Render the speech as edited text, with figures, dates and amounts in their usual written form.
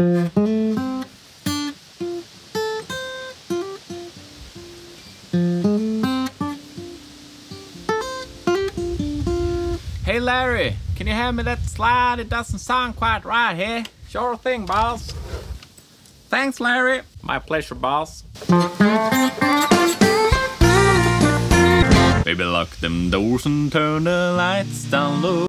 Hey Larry, can you hand me that slide? It doesn't sound quite right here. Sure thing, boss. Thanks, Larry. My pleasure, boss. Baby, lock them doors and turn the lights down low.